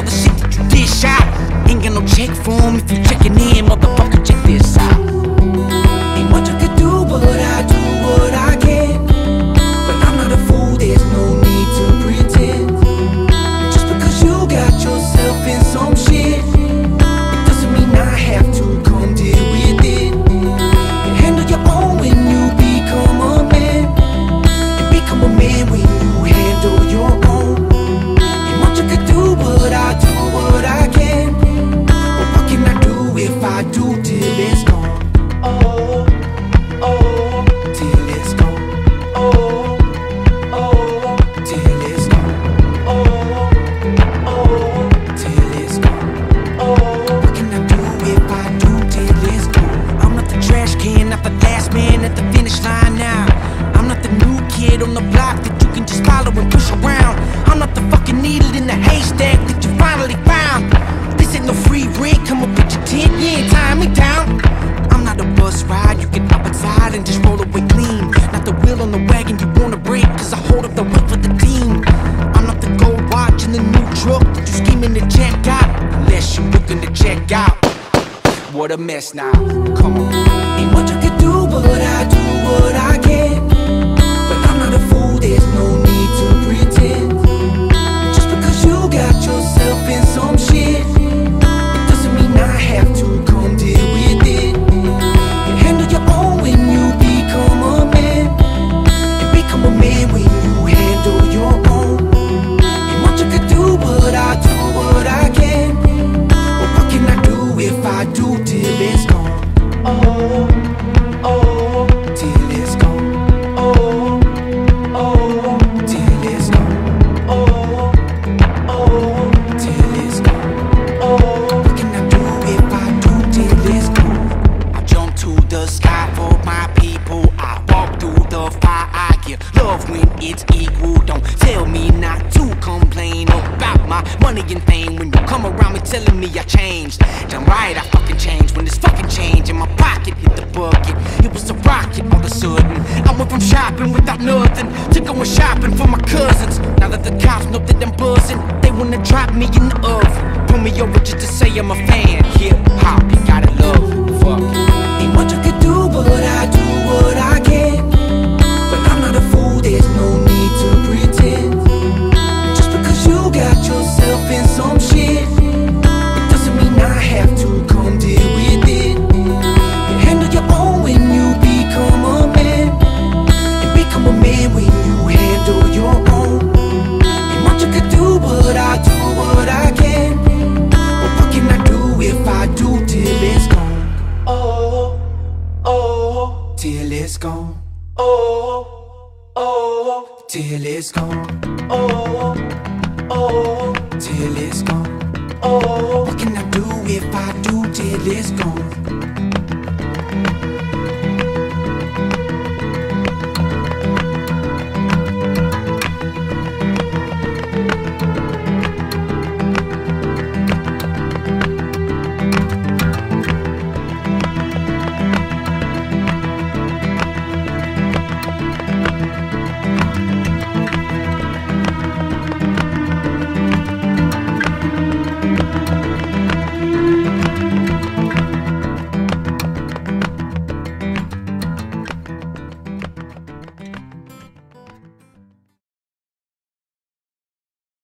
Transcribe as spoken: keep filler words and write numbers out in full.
all the shit that you dish out. Ain't got no check for him if you checking in, motherfucker, check this out. Ain't much I could do, but I do what I can. But I'm not a fool, there's no need to pretend. Just because you got yourself in some shit, it doesn't mean I have to come deal with it. And handle your own when you become a man, and become a man when you handle your own. What a mess now, come on. Ain't much I could do, but I do what I can. But I'm not a fool, there's no need to pretend. Just because you got yourself in some shit, it doesn't mean I have to come deal with it. And handle your own when you become a man, and become a man when you handle your own. Ain't much I could do, but I do what I can. But what can I do if I do? Till it's gone. Oh, what can I do if I do till it's gone?